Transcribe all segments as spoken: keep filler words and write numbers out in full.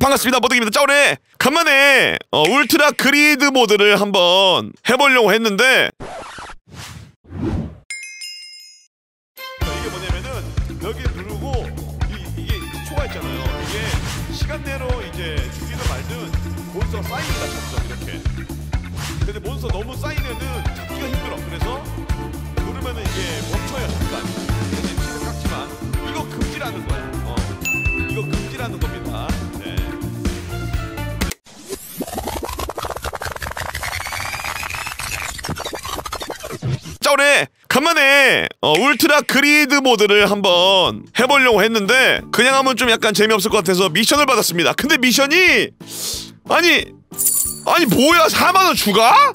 반갑습니다. 머도기입니다. 자, 오늘 간만에 어, 울트라 그리드 모드를 한번 해보려고 했는데 이게 뭐냐면은 여기 누르고 이, 이게 초가 있잖아요. 이게 시간대로 이제 죽이든 말든 몬스터 쌓입니다. 점점 이렇게. 근데 몬스터 너무 쌓이면은 잡기가 힘들어. 그래서 누르면은 이게 멈춰요. 잠깐. 이제 치는 깎지만 이거 금지라는 거야. 어. 이거 금지라는 겁니다. 네. 자, 오늘 간만에 어, 울트라 그리드 모드를 한번 해보려고 했는데 그냥 하면 좀 약간 재미없을 것 같아서 미션을 받았습니다. 근데 미션이 아니 아니 뭐야, 사만 원 추가?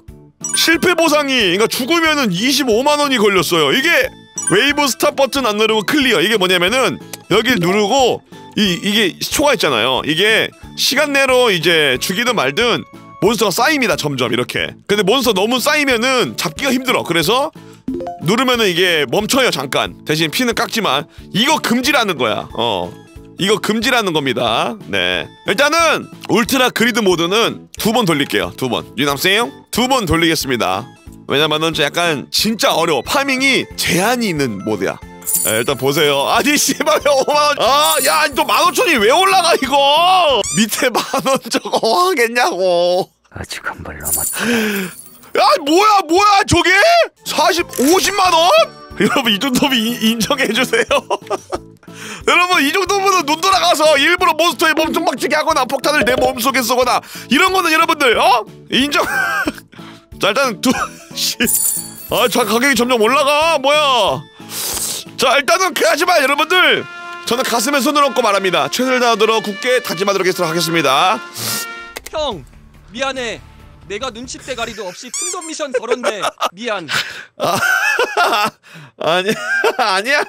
실패 보상이, 그러니까 죽으면은 이십오만 원이 걸렸어요. 이게 웨이브 스탑 버튼 안 누르고 클리어. 이게 뭐냐면은 여길 누르고 이, 이게 초가 있잖아요. 이게 시간 내로 이제 죽이든 말든 몬스터가 쌓입니다. 점점 이렇게. 근데 몬스터 너무 쌓이면은 잡기가 힘들어. 그래서 누르면은 이게 멈춰요. 잠깐. 대신 피는 깎지만 이거 금지라는 거야. 어, 이거 금지라는 겁니다. 네, 일단은 울트라 그리드 모드는 두 번 돌릴게요. 두 번. 유남쌤 두 번 돌리겠습니다. 왜냐면은 약간 진짜 어려워. 파밍이 제한이 있는 모드야. 야, 일단 보세요. 아니 씨발 오만 원. 아, 야, 또 만 오천이 왜 올라가 이거? 밑에 만 원 저거 하겠냐고. 아직 한 발 남았다. 야, 뭐야 뭐야 저게? 사십 오십만 원? 여러분 이 정도면 인정해 주세요. 여러분 이 정도면 눈 돌아가서 일부러 몬스터에 몸통 박치기 하거나 폭탄을 내 몸속에 쏘거나 이런 거는 여러분들 어? 인정. 자, 일단 두 씨. 아, 자, 가격이 점점 올라가. 뭐야? 자, 일단은 그 하지만 여러분들 저는 가슴에 손을 얹고 말합니다. 최선을 다하도록 굳게 다짐하도록 하겠습니다. 형 미안해. 내가 눈칫대가리도 없이 풍선 미션 걸었네. 미안. 아, 아니 아니야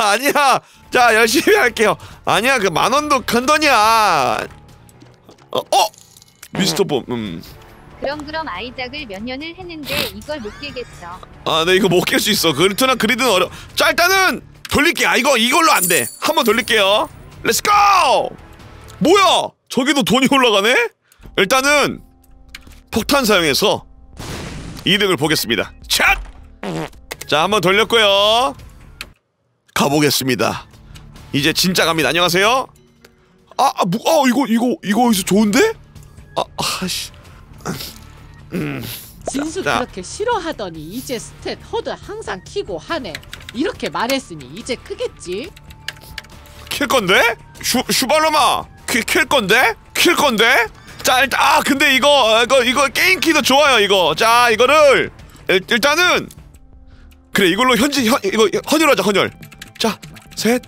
아니야. 자, 열심히 할게요. 아니야, 그 만 원도 큰 돈이야. 어, 어? 미스터 봄. 음. 그럼 그럼 아이작을 몇 년을 했는데 이걸 못 깨겠어. 아, 네, 이거 못 깰 수 있어. 그렇잖아. 그리드는 어려. 자, 일단은 돌릴게요. 아, 이거 이걸로 안 돼. 한번 돌릴게요. 렛츠 고! 뭐야? 저기도 돈이 올라가네? 일단은 폭탄 사용해서 이득을 보겠습니다. 샷! 자, 한번 돌렸고요. 가보겠습니다. 이제 진짜 갑니다. 안녕하세요. 아, 아, 뭐, 아, 이거 이거 이거 여기서 좋은데? 아, 아씨. 음. 진수 자, 그렇게 싫어하더니 이제 스탯 허드 항상 키고 하네. 이렇게 말했으니 이제 크겠지? 킬 건데? 슈, 슈발로마! 킬, 킬 건데? 킬 건데? 자, 일단, 아, 근데 이거, 이거, 이거 게임 키도 좋아요, 이거. 자, 이거를, 일, 일단은, 그래, 이걸로 현지, 현, 이거, 헌혈하자, 헌혈. 자, 셋,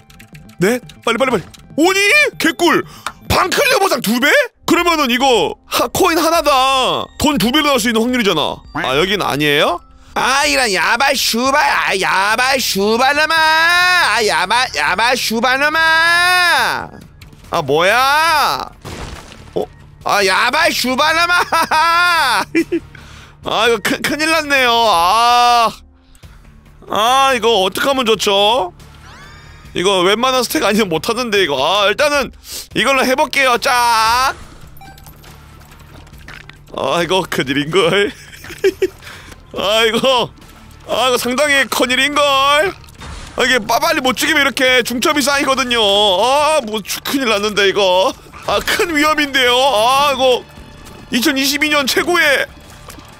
넷, 빨리, 빨리, 빨리. 오니? 개꿀! 방클리어 보상 두 배? 그러면은 이거 하, 코인 하나당 돈 두 배로 나올 수 있는 확률이잖아. 아, 여긴 아니에요? 아, 이런 야발 슈발. 아, 야발 슈발놈아. 아, 야발 야발 슈발놈아. 아, 뭐야? 어? 아, 야발 슈발놈아. 아, 이거 큰, 큰일 났네요. 아, 아, 이거 어떡하면 좋죠? 이거 웬만한 스택 아니면 못하는데 이거. 아, 일단은 이걸로 해볼게요. 짝. 아이고, 큰일인걸. 아이고, 아이고, 상당히 큰일인걸. 아, 이게 빨리 못 죽이면 이렇게 중첩이 쌓이거든요. 아, 뭐 큰일 났는데 이거. 아, 큰 위험인데요. 아, 이거 이천이십이 년 최고의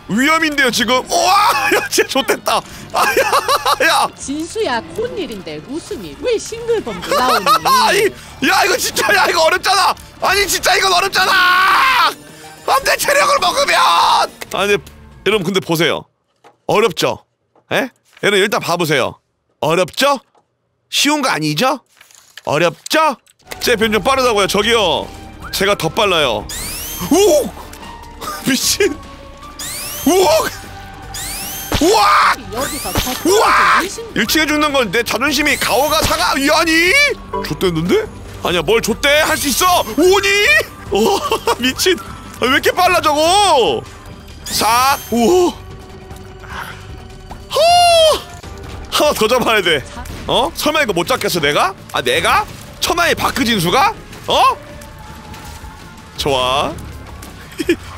위험인데요 지금. 우와, 야, 진짜 좋댔다. 아야, 야, 진수야, 콧일인데 웃음이 왜 싱글벙글 나오니? 아니, 야, 이거 진짜, 야, 이거 어렵잖아. 아니 진짜 이건 어렵잖아. 안돼, 체력을 먹으면. 아니 여러분, 근데 보세요. 어렵죠? 에? 여러분 일단 봐보세요. 어렵죠? 쉬운 거 아니죠? 어렵죠? 제 변경 빠르다고요. 저기요, 제가 더 빨라요. 오! 미친. 우와! 우와! 우와! 일층에 죽는 건 내 자존심이 가오가 사가. 아니? 좆됐는데? 아니야, 뭘 좆대? 할 수 있어! 오니? 오, 미친! 아, 왜 이렇게 빨라 저거? 사! 오! 허! 하나 더 잡아야 돼. 어? 설마 이거 못 잡겠어 내가? 아, 내가? 천하의 바크 진수가? 어? 좋아.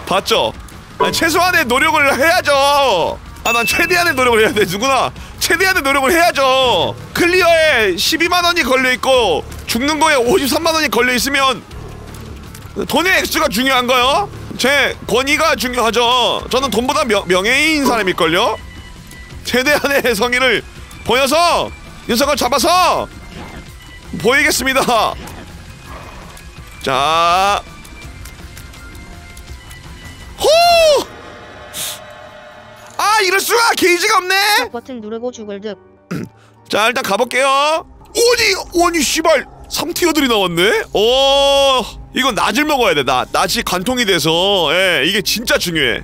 봤죠? 아니, 최소한의 노력을 해야죠. 아, 난 최대한의 노력을 해야 돼. 누구나 최대한의 노력을 해야죠. 클리어에 십이만 원이 걸려있고 죽는 거에 오십삼만 원이 걸려있으면 돈의 액수가 중요한 거요? 제 권위가 중요하죠. 저는 돈보다 명, 명예인 사람일걸요? 최대한의 성의를 보여서 녀석을 잡아서 보이겠습니다. 자, 호! 아, 이럴수가! 게이지가 없네! 버튼 누르고 죽을 듯. 자, 일단 가볼게요. 오니! 오니, 씨발! 삼 티어들이 나왔네? 오, 이건 낫을 먹어야 돼. 낫. 낫이 관통이 돼서, 예, 이게 진짜 중요해.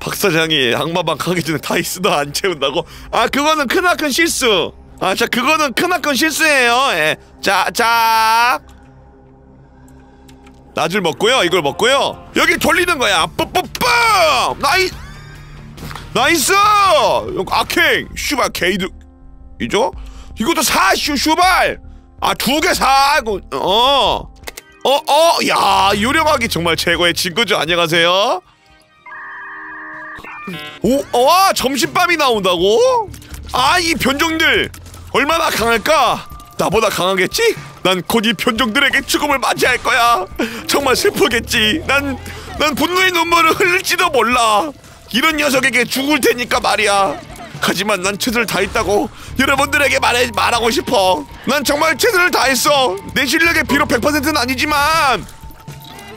박사장이 악마방 가기 전에 다이스도 안 채운다고? 아, 그거는 크나큰 실수. 아, 자, 그거는 크나큰 실수예요. 예. 자, 자. 낫을 먹고요. 이걸 먹고요. 여기 돌리는 거야. 뿜뿜뿜! 나이! 나이스! 악행! 슈발 게이드! 이죠? 이것도 사! 슈, 슈발! 아, 두 개 사! 어! 어, 어! 야, 요령하기 정말 최고의 친구죠. 안녕하세요. 오, 와! 점심밥이 나온다고? 아, 이 변종들! 얼마나 강할까? 나보다 강하겠지? 난 곧 이 변종들에게 죽음을 맞이할 거야. 정말 슬프겠지. 난, 난 분노의 눈물을 흘릴지도 몰라. 이런 녀석에게 죽을 테니까 말이야. 하지만 난 최선을 다했다고 여러분들에게 말해, 말하고 싶어. 난 정말 최선을 다했어. 내 실력에 비록 백 퍼센트는 아니지만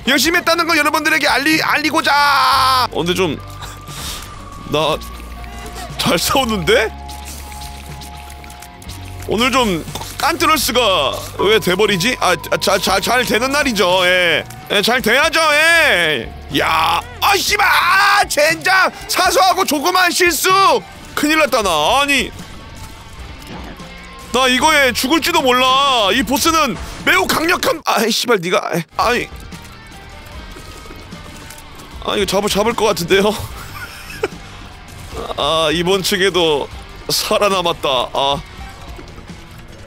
열심히 했다는 걸 여러분들에게 알리, 알리고자. 근데 좀 나 잘 싸웠는데? 오늘 좀 깐트러스가 왜 돼버리지? 아, 자, 자, 잘 되는 날이죠. 예, 예, 잘 돼야죠. 예. 야, 아, 씨발! 아, 젠장! 사소하고 조그만 실수! 큰일 났다, 나. 아니. 나 이거에 죽을지도 몰라. 이 보스는 매우 강력한. 아이, 씨발, 니가. 아니. 아, 이거 잡을, 잡을 것 같은데요? 아, 이번 측에도 살아남았다. 아.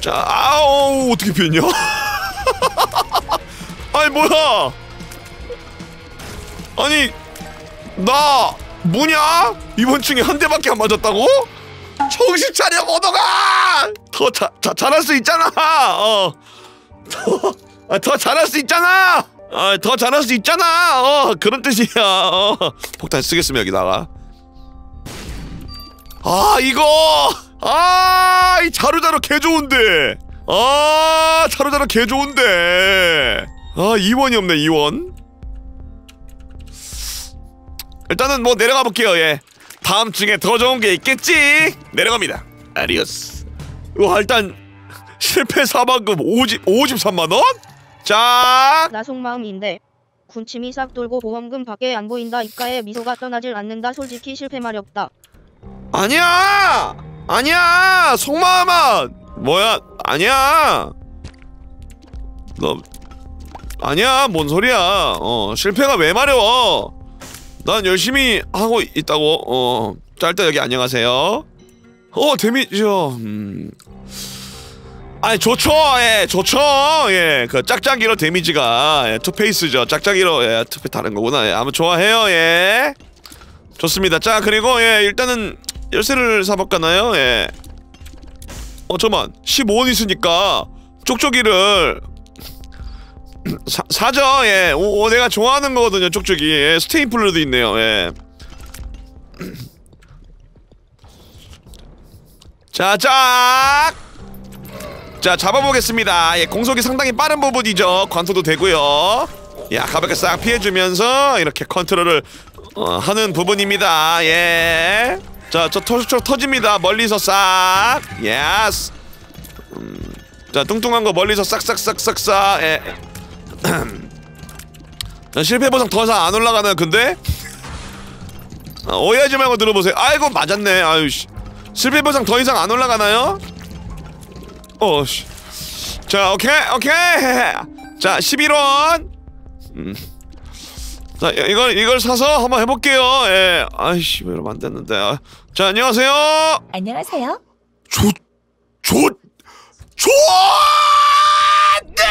자, 아우, 어떻게 피했냐? 아니, 뭐야? 아니, 나 뭐냐? 이번 중에 한 대밖에 안 맞았다고? 정신 차려, 머도가! 더 자, 자, 잘할 수 있잖아! 어. 더, 아, 더 잘할 수 있잖아! 아, 더 잘할 수 있잖아! 어, 그런 뜻이야. 어. 폭탄 쓰겠으면 여기다가. 아, 이거! 아, 이 자루자루 개 좋은데! 아, 자루자루 개 좋은데! 아, 이 원이 없네, 이 원. 일단은 뭐 내려가 볼게요. 예, 다음 중에 더 좋은 게 있겠지. 내려갑니다. 아리오스. 와, 일단 실패 사망금 오십삼만 원? 자, 나 속마음인데 군침이 싹 돌고 보험금 밖에 안 보인다. 입가에 미소가 떠나질 않는다. 솔직히 실패 마렵다. 아니야, 아니야, 속마음아. 뭐야, 아니야. 너 아니야, 뭔 소리야. 어, 실패가 왜 마려워? 난 열심히 하고 있다고. 어, 자, 일단 여기 안녕하세요. 어, 데미지요. 음. 아니, 좋죠. 예, 좋죠. 예, 그 짝짝이로 데미지가, 예, 투페이스죠. 짝짝이로. 예, 투페 다른 거구나. 예, 아무 좋아해요. 예, 좋습니다. 자, 그리고 예, 일단은 열쇠를 사볼까나요? 예. 어, 잠깐만, 십오 원 있으니까 쪽쪽이를. 사, 사죠. 예. 오, 오, 내가 좋아하는 거거든요, 쪽쪽이. 예, 스테이플러도 있네요. 예. 자, 짝! 자, 잡아보겠습니다. 예, 공속이 상당히 빠른 부분이죠. 관소도 되고요. 야, 가볍게 싹 피해주면서 이렇게 컨트롤을 어, 하는 부분입니다. 예. 자, 저 터, 터집니다. 멀리서 싹. 예스. 음, 자, 뚱뚱한 거 멀리서 싹싹싹싹싹. 예. 실패 보상 더 이상 안 올라가나. 근데 아, 오해하지 말고 들어보세요. 아이고, 맞았네. 아유, 씨. 실패 보상 더 이상 안 올라가나요? 어, 씨. 자, 오케이, 오케이. 자, 십일 원. 음. 자, 이걸 이걸 사서 한번 해볼게요. 예. 아이씨, 왜 이러면 안 됐는데. 아. 자, 안녕하세요. 안녕하세요. 조, 조, 조. 네!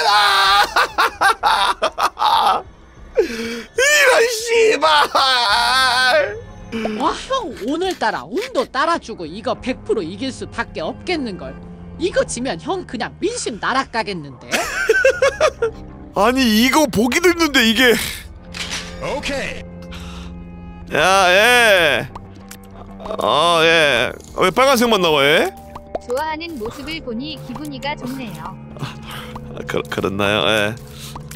있잖아. 이런 씨발. 와, 형 오늘따라 운도 따라주고 이거 백 퍼센트 이길 수밖에 없겠는걸. 이거 지면 형 그냥 민심 날아가겠는데? 아니 이거 보기도 힘든데 이게. 오케이. 야, 예. 어, 예. 왜 빨간색만 나와, 예? 좋아하는 모습을 보니 기분이가 좋네요. 아, 그, 그렇나요? 예.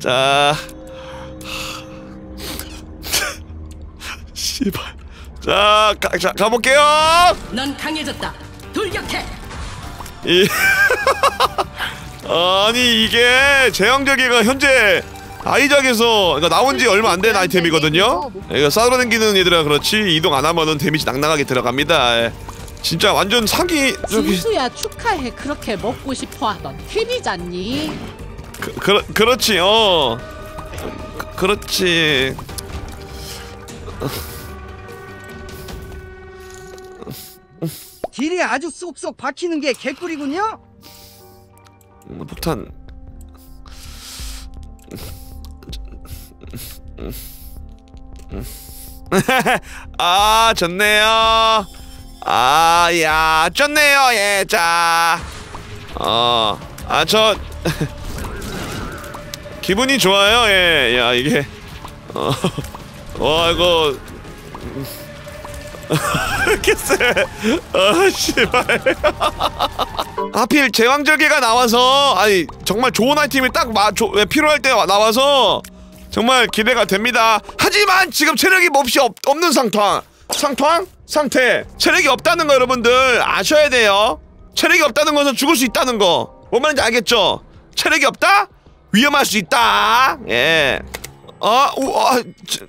자. 씨발. 자, 가, 자, 가볼게요. 넌 강해졌다. 돌격해. 이 아니 이게 제왕절개가 현재 아이작에서 그러니까 나온지 얼마 안 된 아이템이거든요. 이거 싸돌아다니는 얘들아 그렇지 이동 안 하면은 데미지 낭낭하게 들어갑니다. 예. 진짜 완전 사기. 진수야 축하해. 그렇게 먹고 싶어하던 템이잖니. 그, 그러, 그렇지 어. 그, 그렇지. 딜이 아주 쏙쏙 박히는 게 개꿀이군요. 음, 폭탄. 아 좋네요. 아 야 좋네요. 예 자. 어 아 저 기분이 좋아요. 예 야 이게 어 와 이거. 이렇게 쎄. 아 씨발. 하필 제왕절개가 나와서 아니 정말 좋은 아이템이 딱 마, 조, 필요할 때 나와서 정말 기대가 됩니다. 하지만 지금 체력이 몹시 없, 없는 상황 상황? 상태 체력이 없다는 거 여러분들 아셔야 돼요. 체력이 없다는 것은 죽을 수 있다는 거 뭔 말인지 알겠죠? 체력이 없다? 위험할 수 있다. 예. 아, 오, 아, 저,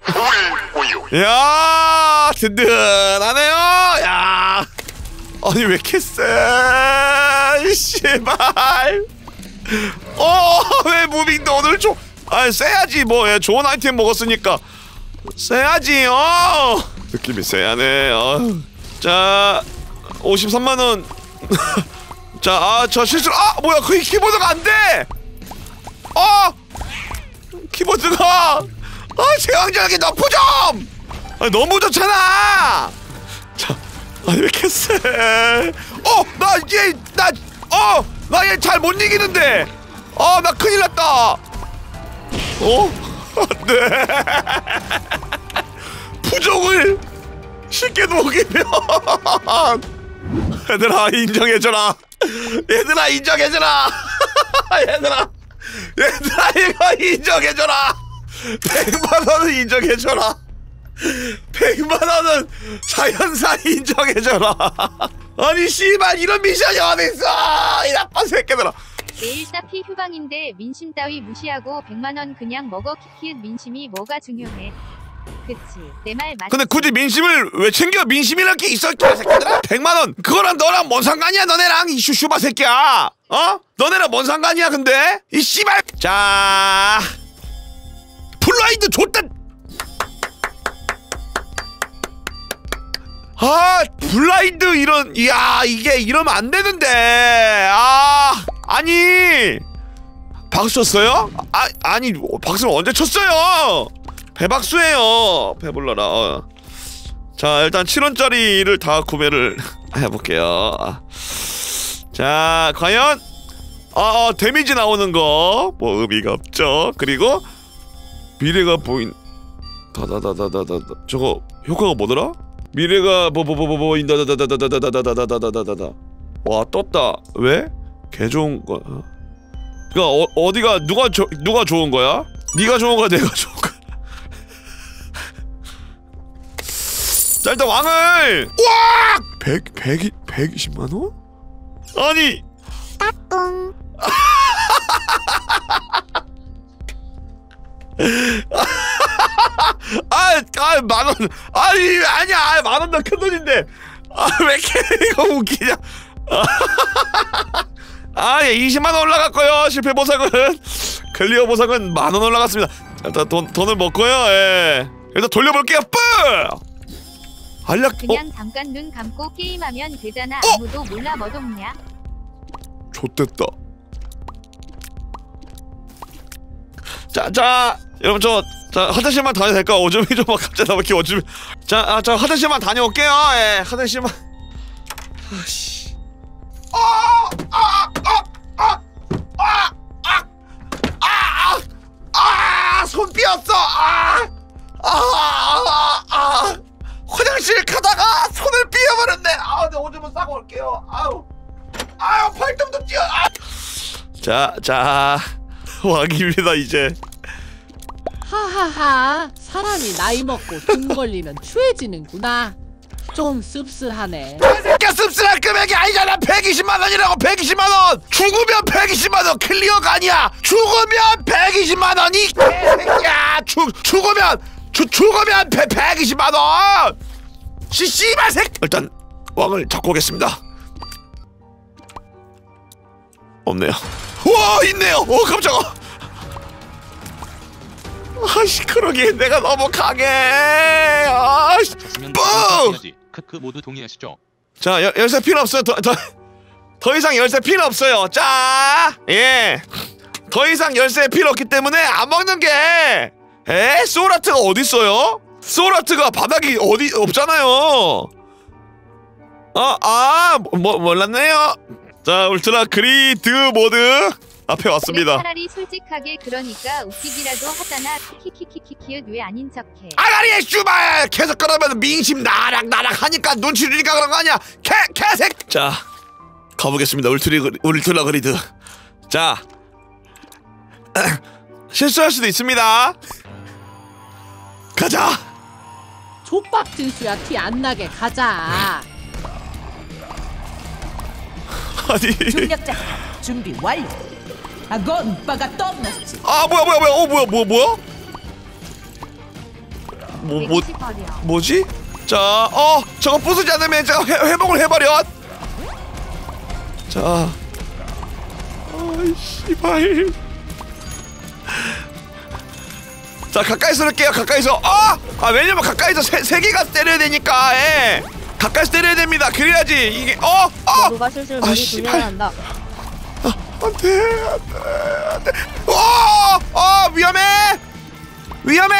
야, 든든하네요. 야, 아니 왜 이렇게 쎄? 씨발. 어, 왜 무빙도 오늘 좀, 아, 쎄야지 뭐, 예, 좋은 아이템 먹었으니까 쎄야지. 어, 느낌이 쎄하네. 어, 자, 오십삼만 원. 자, 아, 저 실수, 아, 뭐야, 그 키보드가 안 돼. 어. 키보드가 아 제왕절개 너프 좀! 아 너무 좋잖아. 자, 아니 왜 이렇게 쎄? 어, 나 얘, 나, 어, 나 얘 잘 못 이기는데. 어, 나 큰일 났다. 어, 안돼. 부족을 쉽게 녹이면 얘들아 인정해줘라. 얘들아 인정해줘라. 얘들아. 얘들아 이거 인정해줘라. 백만 원은 인정해줘라. 백만 원은 자연산 인정해줘라. 아니 씨발 이런 미션이 어딨어 이 나쁜 새끼들아. 내일 따피 휴방인데 민심 따위 무시하고 백만 원 그냥 먹어. 키키은 민심이 뭐가 중요해. 그치 내 말 맞지. 근데 굳이 민심을 왜 챙겨. 민심이란 게 있어 이 새끼들아. 백만 원 그거랑 너랑 뭔 상관이야. 너네랑 이 슈슈바 새끼야. 어? 너네랑 뭔 상관이야 근데? 이 씨발! 자, 플라이드 줬다! 아, 블라인드 이런, 이야, 이게 이러면 안 되는데. 아, 아니, 박수 쳤어요? 아, 아니, 박수는 언제 쳤어요? 배박수예요. 배불러라. 어. 자, 일단 칠 원짜리를 다 구매를 해볼게요. 자, 과연 아, 어, 데미지 나오는 거 뭐 의미가 없죠. 그리고 미래가 보인 다다다다다다 저거 효과가 뭐더라? 미래가 뭐뭐뭐뭐 보인다 다다다다다다다다다다다다. 와 떴다. 왜? 개 좋은 거. 그러니까 어, 어디가 누가 저, 누가 좋은 거야? 네가 좋은 거야, 내가 좋은 거야. 자, 일단 왕을 와! 백 백이 백이십만 원? 아니 따꿍. 아, 아, 만 원. 아니, 아니야, 만 원 더 큰 돈인데. 아, 왜 이렇게 이거 웃기냐? 아, 예, 이십만 원 올라갔고요. 실패 보상은 클리어 보상은 만 원 올라갔습니다. 일단 돈 돈을 먹고요. 예. 일단 돌려볼게요. 뿌! 알락, 그냥 어? 잠깐 눈 감고 게임하면 되잖아. 어? 아무도 몰라. 머도기냐? 좆됐다. 자, 자, 여러분 저, 자, 화장실만 다녀도 될까? 오줌이 좀 막 갑자기 나왜 이렇게 오줌이. 자, 아, 저 화장실만 다녀올게요. 예, 화장실만. 아씨. 어, 아, 아, 아, 아, 아, 아, 아, 손 삐었어. 아, 아, 아, 아, 화장실 가다가 손을 삐어버렸네. 아, 내 오줌은 싸고 올게요. 아우, 아우, 팔뚝도 찌어. 아. 자, 자. 왕입니다 이제. 하하하, 사람이 나이 먹고 돈 걸리면 추해지는구나. 좀 씁쓸하네. 새끼야, 씁쓸한 금액이 아니잖아. 백이십만 원이라고. 백이십만 원. 죽으면 백이십만 원. 클리어가 아니야. 죽으면 백이십만 원이 개새끼야. 죽 죽으면 죽 죽으면 백 백이십만 원. 씨 씨발 새끼. 일단 왕을 잡고 오겠습니다. 없네요. 와, 있네요! 오, 깜짝아! 아이씨, 그러게, 내가 너무 강해! 아이씨! 뿡! 크크, 모두 동의하시죠? 자, 여, 열쇠 필요 없어요. 더, 더, 더 이상 열쇠 필요 없어요. 짜! 예! 더 이상 열쇠 필요 없기 때문에 안 먹는 게! 에? 소울아트가 어딨어요? 소울아트가 바닥이 어디, 없잖아요! 아, 아! 뭐, 몰랐네요! 자, 울트라 그리드 모드 앞에 왔습니다. 차라리 솔직하게 그러니까 웃기기라도 하잖아. 키키키키키은 왜 아닌 척해? 아가리의 슈발! 계속 그러면 민심 나락 나락 하니까 눈치리니까 그런 거 아니야? 개 개색. 자, 가보겠습니다. 울트리 울트라 그리드. 자, 실수할 수도 있습니다. 가자. 족박진 수야, 티 안 나게 가자. 아니. 중력자 준비 완료. 아건 오빠가 떠났지. 아 뭐야 뭐야 뭐야 어 뭐야 뭐야 뭐야? 뭐뭐 뭐지? 자, 어 저거 부수지 않으면 제가 회, 회복을 해버려. 자, 아이 씨발. 자, 가까이서 할게요. 가까이서. 아, 아 왜냐면 가까이서 세 세 개가 때려야 되니까. 에. 가까이서 때려야 됩니다. 그래야지 이게 어! 어! 뭐가 실수를 많이 불려한다. 안돼 안돼 안돼. 어! 어! 위험해! 위험해!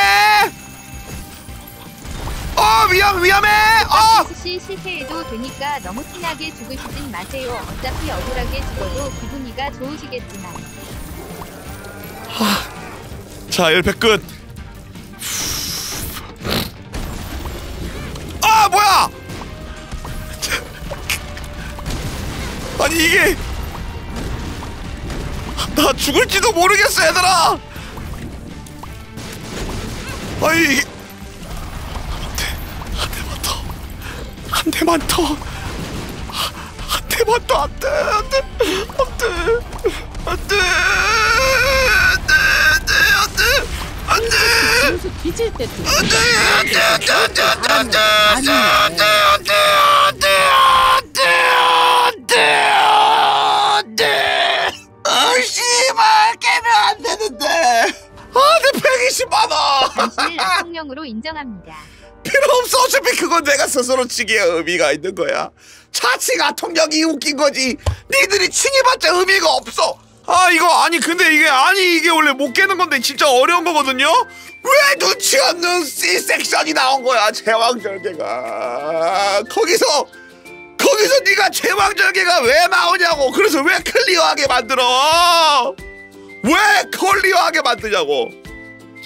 어! 위험 위험해! 어! 혹시 실패해도 되니까 너무 티나게 죽으시진 마세요. 어차피 억울하게 죽어도 기분이가 좋으시겠지만. 하... 자, 열패 끝! 아! 뭐야! 아니 이게 나 죽을지도 모르겠어 얘들아. 아니 이게 한 대만 더, 한 대만 더, 한 대만 더. 안돼 안돼 안돼 안돼 안돼 안돼 뒤질 때 안돼 안돼 안돼 안돼 안돼 안돼 안돼 안돼 안돼. 안돼! 아, 씨발! 깨면 안 되는데! 아, 내 백이십만 원! 당신을 악성령으로 인정합니다. 필요 없어! 어차피 그건 내가 스스로 치기에 의미가 있는 거야. 자칭 악통령이 웃긴 거지! 니들이 칭해봤자 의미가 없어! 아, 이거, 아니, 근데 이게, 아니, 이게 원래 못 깨는 건데 진짜 어려운 거거든요? 왜 눈치 없는 씨 섹션이 나온 거야, 제왕절개가! 거기서! 거기서 네가 제왕절개가 왜 나오냐고. 그래서 왜 클리어하게 만들어? 왜 클리어하게 만드냐고.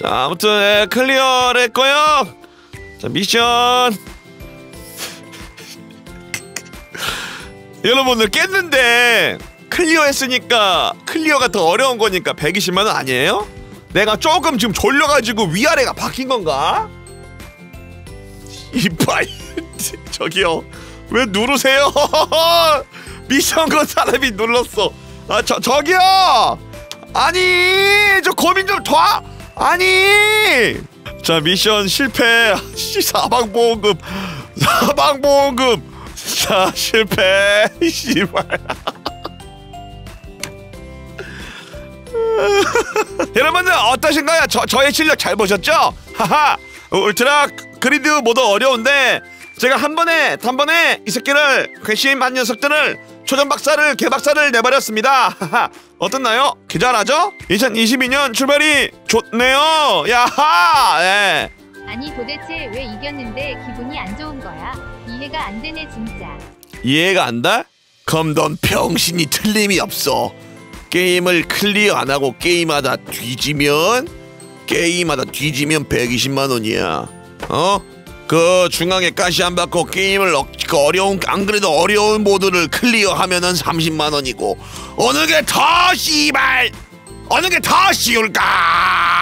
자, 아무튼 예, 클리어를 했고요. 자, 미션 여러분들 깼는데 클리어했으니까 클리어가 더 어려운 거니까 백이십만 원 아니에요? 내가 조금 지금 졸려가지고 위아래가 박힌 건가? 이빨 저기요. 왜 누르세요? 미션 건 사람이 눌렀어. 아, 저, 저기요! 아니! 저 고민 좀 둬! 아니! 자, 미션 실패. 씨, 사망보험금. 사망보험금. 자, 실패. 씨발. 여러분들, 어떠신가요? 저, 저의 실력 잘 보셨죠? 하하! 울트라 그리드 모드 어려운데, 제가 한 번에 단번에 이 새끼를 괘씸 한 녀석들을 초전박사를 개박사를 내버렸습니다. 어떻나요? 기절하죠? 이천이십이 년 출발이 좋네요. 야하. 예. 아니 도대체 왜 이겼는데 기분이 안 좋은 거야? 이해가 안 되네 진짜. 이해가 안 돼? 그럼 넌 병신이 틀림이 없어. 게임을 클리어 안 하고 게임하다 뒤지면 게임하다 뒤지면 백이십만 원이야. 어? 그 중앙에 가시 안 받고 게임을 어, 그 어려운 안 그래도 어려운 모드를 클리어하면은 삼십만 원이고 어느 게 더 씨발 어느 게 더 쉬울까?